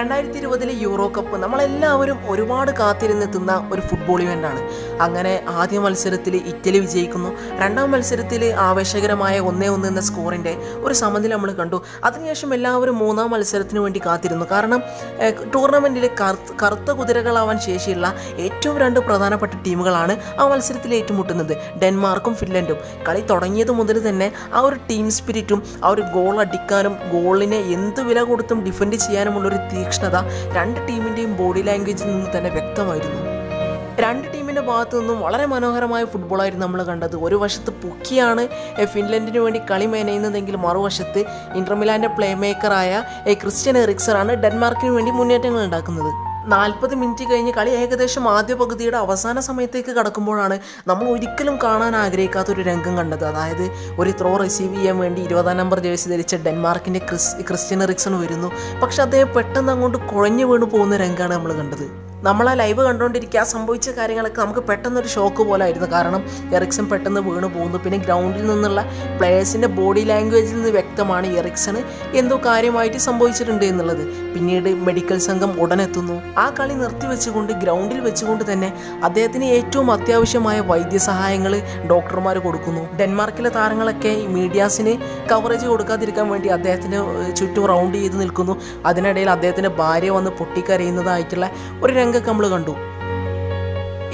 2020 Euro Cup, നമ്മളെല്ലാവരും ഒരുപാട് കാത്തിരുന്നെത്തുന്ന ഒരു ഫുട്ബോൾ ഇവന്റാണ്. അങ്ങനെ ആദ്യ മത്സരത്തിൽ ഇറ്റലി വിജയിക്കുന്നു. രണ്ടാം മത്സരത്തിൽ ആവേശകരമായ 1-1 എന്ന സ്കോറിന്റെ ഒരു സമനില നമ്മൾ കണ്ടു. അതിനുശേഷം എല്ലാവരും മൂന്നാം മത്സരത്തിന് വേണ്ടി കാത്തിരുന്നു. കാരണം ടൂർണമെന്റിലെ കറുത്ത കുതിരകളാവാൻ ശേഷിയുള്ള ഏറ്റവും രണ്ട് പ്രധാനപ്പെട്ട ടീമുകളാണ് ആ മത്സരത്തിൽ ഏറ്റുമുട്ടുന്നത്, ഡെൻമാർക്കും ഫിൻലൻഡും. കളി തുടങ്ങിയത് മുതൽ തന്നെ ആ ഒരു ടീം സ്പിരിറ്റും ആ ഒരു ഗോൾ അടിക്കാനും ഗോളിനെ എന്ത് വില കൊടുത്തും ഡിഫെൻഡ് ചെയ്യാനുമുള്ളൊരു തീക്ഷ്ണത രണ്ട് ടീമിൻ്റെയും ബോഡി ലാംഗ്വേജിൽ നിന്ന് തന്നെ വ്യക്തമായിരുന്നു. രണ്ട് ടീമിൻ്റെ ഭാഗത്തു നിന്നും വളരെ മനോഹരമായ ഫുട്ബോളായിരുന്നു നമ്മൾ കണ്ടത്. ഒരു വശത്ത് പൊക്കിയാണ് ഫിൻലൻഡിന് വേണ്ടി കളി മേനയുന്നതെങ്കിൽ മറുവശത്ത് ഇന്റർമിലാൻ്റെ പ്ലേ മേക്കറായ ക്രിസ്ത്യൻ എറിക്സനാണ് ഡെൻമാർക്കിന് വേണ്ടി മുന്നേറ്റങ്ങൾ ഉണ്ടാക്കുന്നത്. 40 മിനിറ്റ് കഴിഞ്ഞ് കളി ഏകദേശം ആദ്യ പകുതിയുടെ അവസാന സമയത്തേക്ക് കടക്കുമ്പോഴാണ് നമ്മൾ ഒരിക്കലും കാണാൻ ആഗ്രഹിക്കാത്തൊരു രംഗം കണ്ടത്. അതായത് ഒരു ത്രോ റിസീവ് ചെയ്യാൻ വേണ്ടി 20-ആം നമ്പർ ജേഴ്സി ധരിച്ച ഡെൻമാർക്കിൻ്റെ ക്രിസ്ത്യൻ എറിക്സൺ വരുന്നു. പക്ഷെ അദ്ദേഹം പെട്ടെന്ന് അങ്ങോട്ട് കുഴഞ്ഞു വീണു പോകുന്ന രംഗമാണ് നമ്മൾ കണ്ടത്. നമ്മൾ ആ ലൈവ് കണ്ടുകൊണ്ടിരിക്കുക സംഭവിച്ച കാര്യങ്ങളൊക്കെ നമുക്ക് പെട്ടെന്നൊരു ഷോക്ക് പോലെ ആയിരുന്നു. കാരണം എറിക്സൺ പെട്ടെന്ന് വീണ് പോകുന്നു. പിന്നെ ഗ്രൗണ്ടിൽ നിന്നുള്ള പ്ലെയേഴ്സിൻ്റെ ബോഡി ലാംഗ്വേജിൽ നിന്ന് വ്യക്തമാണ് എറിക്സണ് എന്തോ കാര്യമായിട്ട് സംഭവിച്ചിട്ടുണ്ട് എന്നുള്ളത്. പിന്നീട് മെഡിക്കൽ സംഘം ഉടനെത്തുന്നു. ആ കളി നിർത്തിവെച്ചുകൊണ്ട് ഗ്രൗണ്ടിൽ വെച്ചുകൊണ്ട് തന്നെ അദ്ദേഹത്തിന് ഏറ്റവും അത്യാവശ്യമായ വൈദ്യസഹായങ്ങൾ ഡോക്ടർമാർ കൊടുക്കുന്നു. ഡെൻമാർക്കിലെ താരങ്ങളൊക്കെ ഈ മീഡിയാസിന് കവറേജ് കൊടുക്കാതിരിക്കാൻ വേണ്ടി അദ്ദേഹത്തിന് ചുറ്റും റൗണ്ട് ചെയ്ത് നിൽക്കുന്നു. അതിനിടയിൽ അദ്ദേഹത്തിൻ്റെ ഭാര്യ വന്ന് പൊട്ടിക്കരയുന്നതായിട്ടുള്ള ഒരു നമ്മൾ കണ്ടു.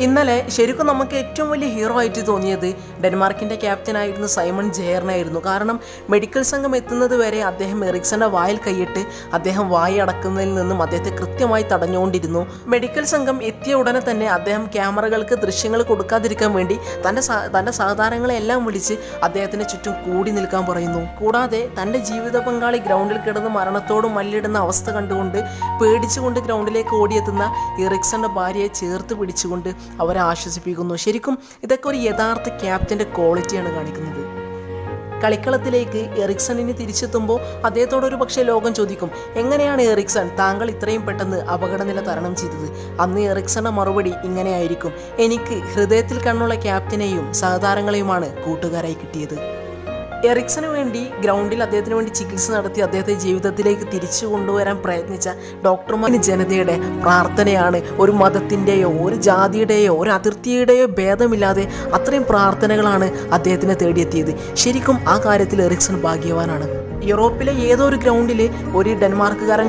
ഇന്നലെ ശരിക്കും നമുക്ക് ഏറ്റവും വലിയ ഹീറോ ആയിട്ട് തോന്നിയത് ഡെൻമാർക്കിൻ്റെ ക്യാപ്റ്റനായിരുന്ന സൈമൺ ജെയറിനായിരുന്നു. കാരണം മെഡിക്കൽ സംഘം എത്തുന്നത് വരെ അദ്ദേഹം എറിക്സന്റെ വായിൽ കൈയിട്ട് അദ്ദേഹം വായി അടക്കുന്നതിൽ നിന്നും അദ്ദേഹത്തെ കൃത്യമായി തടഞ്ഞുകൊണ്ടിരുന്നു. മെഡിക്കൽ സംഘം എത്തിയ ഉടനെ തന്നെ അദ്ദേഹം ക്യാമറകൾക്ക് ദൃശ്യങ്ങൾ കൊടുക്കാതിരിക്കാൻ വേണ്ടി തൻ്റെ സഹതാരങ്ങളെല്ലാം വിളിച്ച് അദ്ദേഹത്തിന് ചുറ്റും കൂടി നിൽക്കാൻ പറയുന്നു. കൂടാതെ തൻ്റെ ജീവിത പങ്കാളി ഗ്രൗണ്ടിൽ കിടന്ന് മരണത്തോട് മല്ലിടുന്ന അവസ്ഥ കണ്ടുകൊണ്ട് പേടിച്ചുകൊണ്ട് ഗ്രൗണ്ടിലേക്ക് ഓടിയെത്തുന്ന എറിക്സന്റെ ഭാര്യയെ ചേർത്ത് പിടിച്ചുകൊണ്ട് അവരെ ആശ്വസിപ്പിക്കുന്നു. ശരിക്കും ഇതൊക്കെ ഒരു യഥാർത്ഥ ക്യാപ്റ്റൻ്റെ ക്വാളിറ്റിയാണ് കാണിക്കുന്നത്. കളിക്കളത്തിലേക്ക് എറിക്സണിന് തിരിച്ചെത്തുമ്പോൾ അദ്ദേഹത്തോടൊരു പക്ഷേ ലോകം ചോദിക്കും, എങ്ങനെയാണ് എറിക്സൺ താങ്കൾ ഇത്രയും പെട്ടെന്ന് അപകടനില തരണം ചെയ്തത്? അന്ന് എറിക്സന്റെ മറുപടി ഇങ്ങനെയായിരിക്കും, എനിക്ക് ഹൃദയത്തിൽ കണ്ണുള്ള ക്യാപ്റ്റനെയും സഹതാരങ്ങളെയുമാണ് കൂട്ടുകാരായി കിട്ടിയത്. എറിക്സന് വേണ്ടി ഗ്രൗണ്ടിൽ അദ്ദേഹത്തിന് വേണ്ടി ചികിത്സ നടത്തി അദ്ദേഹത്തെ ജീവിതത്തിലേക്ക് തിരിച്ചു കൊണ്ടുവരാൻ പ്രയത്നിച്ച ഡോക്ടർമാർ ജനതയുടെ പ്രാർത്ഥനയാണ്. ഒരു മതത്തിൻ്റെയോ ഒരു ജാതിയുടെയോ ഒരു അതിർത്തിയുടെയോ ഭേദമില്ലാതെ അത്രയും പ്രാർത്ഥനകളാണ് അദ്ദേഹത്തിനെ തേടിയെത്തിയത്. ശരിക്കും ആ കാര്യത്തിൽ എറിക്സൺ ഭാഗ്യവാനാണ്. യൂറോപ്പിലെ ഏതോ ഒരു ഗ്രൗണ്ടിൽ ഒരു ഡെൻമാർക്കുകാരൻ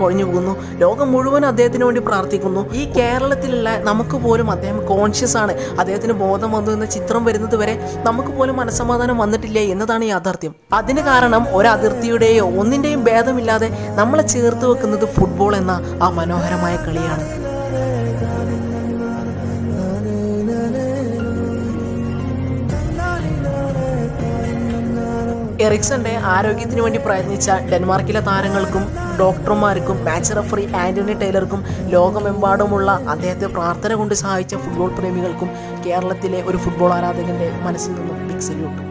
കുഴഞ്ഞു പോകുന്നു. ലോകം മുഴുവൻ അദ്ദേഹത്തിന് വേണ്ടി പ്രാർത്ഥിക്കുന്നു. ഈ കേരളത്തിലുള്ള നമുക്ക് പോലും അദ്ദേഹം കോൺഷ്യസ് ആണ്, അദ്ദേഹത്തിന് ബോധം വന്നു എന്ന ചിത്രം വരുന്നത് വരെ നമുക്ക് പോലും മനസ്സമാധാനം വന്നിട്ടില്ല എന്നതാണ് യാഥാർത്ഥ്യം. അതിന് കാരണം ഒരു അതിർത്തിയുടെയോ ഒന്നിൻ്റെയും ഭേദമില്ലാതെ നമ്മളെ ചേർത്ത് വെക്കുന്നത് ഫുട്ബോൾ എന്ന ആ മനോഹരമായ കളിയാണ്. എറിക്സന്റെ ആരോഗ്യത്തിന് വേണ്ടി പ്രയത്നിച്ച ഡെൻമാർക്കിലെ താരങ്ങൾക്കും ഡോക്ടർമാർക്കും മാച്ച് റഫറി ആൻ്റണി ടൈലർക്കും ലോകമെമ്പാടുമുള്ള അദ്ദേഹത്തെ പ്രാർത്ഥന കൊണ്ട് സഹായിച്ച ഫുട്ബോൾ പ്രേമികൾക്കും കേരളത്തിലെ ഒരു ഫുട്ബോൾ ആരാധകൻ്റെ മനസ്സിൽ നിന്നും ബിഗ് സല്യൂട്ട്.